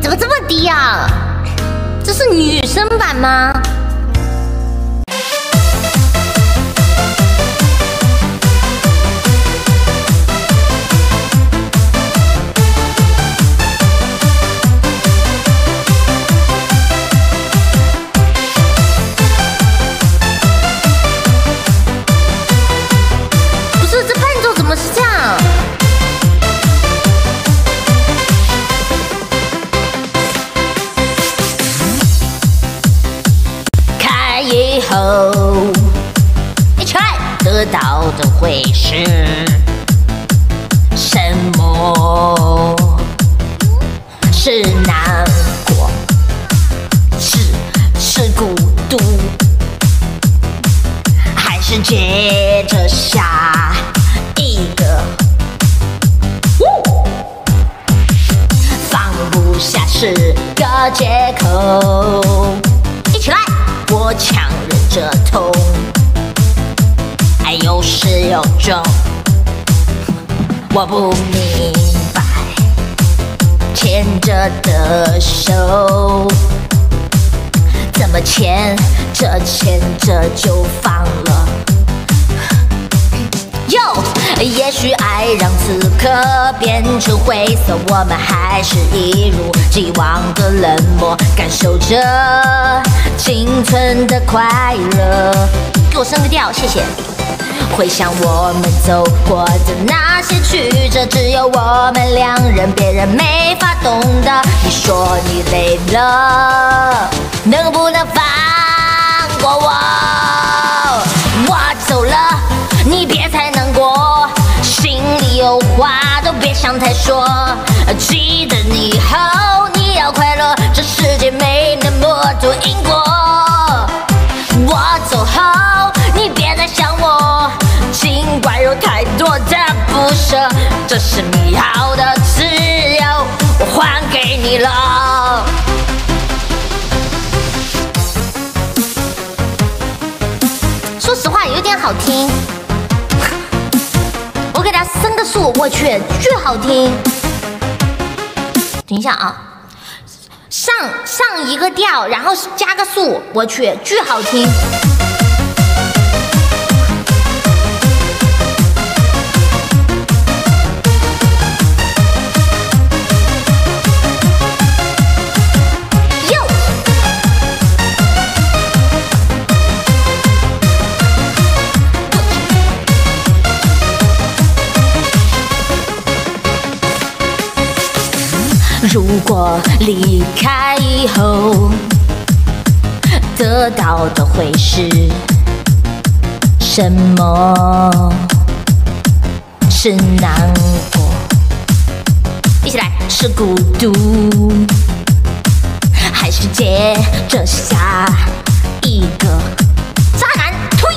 怎么这么低呀？这是女生版吗？ 后一圈得到的会是什么？是难过，是孤独，还是接着下一个？放不下是个借口，一起来，我抢。 这痛，还有始有终，我不明白牵着的手怎么牵着就放了。哟，也许爱让此刻变成灰色，我们还是一如既往的冷漠，感受着。 青春的快乐，给我升个调，谢谢。回想我们走过的那些曲折，只有我们两人，别人没法懂得。你说你累了，能不能放过我？我走了，你别太难过，心里有话都别想太说。记得你后，你要快乐，这世界没那么多因果。 走后，你别再想我，尽管有太多的不舍，这是美好的自由，我还给你了。说实话，有点好听，我给他升个数，我去，巨好听。等一下啊。 上一个调，然后加个数，我去，巨好听。哟，如果离开。 以后得到的会是什么？是难过，一起来，是孤独，还是接着下一个？渣男推，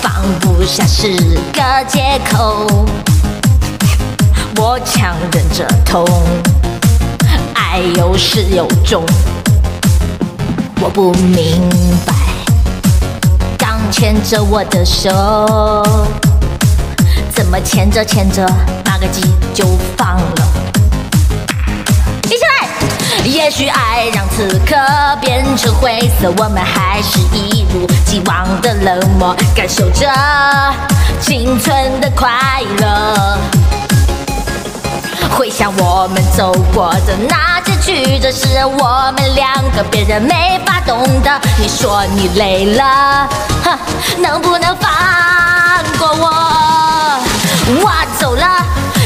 放不下是个借口，我强忍着痛。 爱有始有终，我不明白，刚牵着我的手，怎么牵着那个鸡就放了？一起来！也许爱让此刻变成灰色，我们还是一如既往的冷漠，感受着青春的快乐。 回想我们走过的那些曲折，是我们两个，别人没法懂得。你说你累了，哼，能不能放过我？我走了，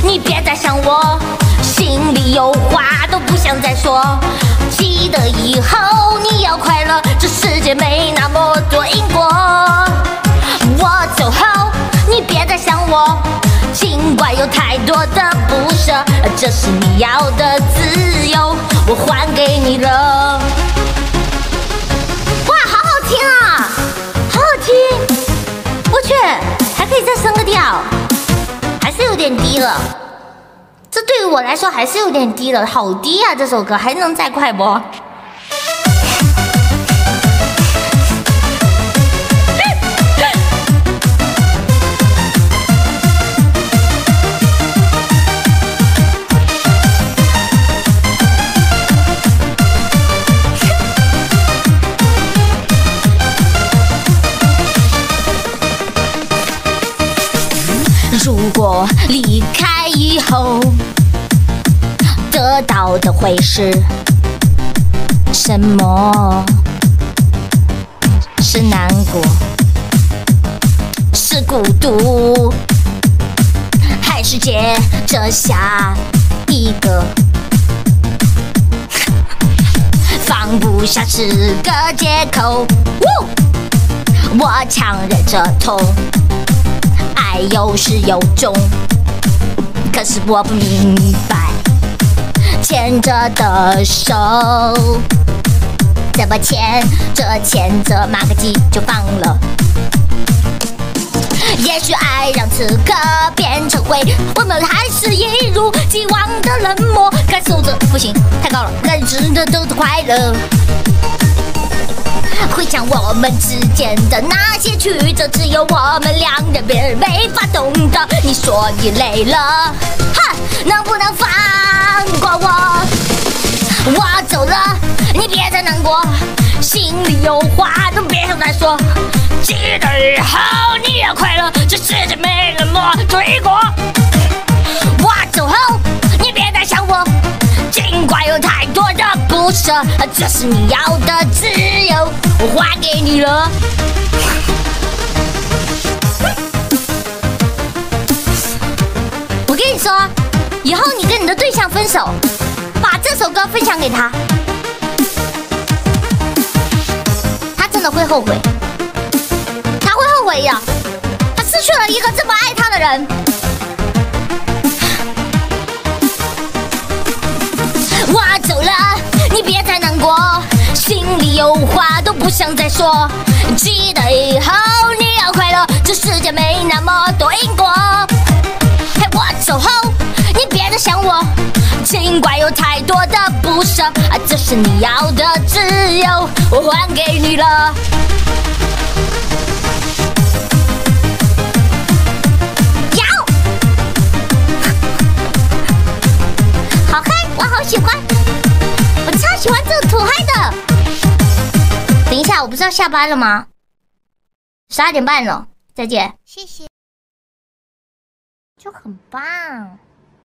你别再想我，心里有话都不想再说。记得以后你要快乐，这世界没那么多因果。我走后，你别再想我。 尽管有太多的不舍，这是你要的自由，我还给你了。哇，好好听啊，好好听！我去，还可以再升个调，还是有点低了。这对于我来说还是有点低了，好低啊！这首歌还能再快不？如果离开以后，得到的会是什么？是难过，是孤独，还是接着下一个？放不下是个借口，我强忍着痛，爱有始有终。可是我不明白，牵着的手怎么牵着马个鸡就放了？也许爱让此刻变成灰，我们还是一如既往的冷漠。该受着不行，太高了，该值得都是快乐。回想我们之间的那些曲折，只有我们两人，别人没法懂得。你说你累了，哼，能不能放过我？我走了，你别再难过，心里有话都别想再说。记得以后你要快乐，这世界没冷漠对过。我走后，你别再想我，尽管有太多的不舍，这是你要的自由，我还给你了。我跟你说，以后你跟你的对象分手，把这首歌分享给他，他真的会后悔。他失去了一个这么爱他的人。我走了，你别再难过，心里有话都不想再说。记得以后你要快乐，这世界没那么多因果。我走后，你别再想我，尽管有太多的不舍，这是你要的自由，我还给你了。喜欢，我超喜欢这个土嗨的。等一下，我不是要下班了吗？12点半了，再见。谢谢，就很棒。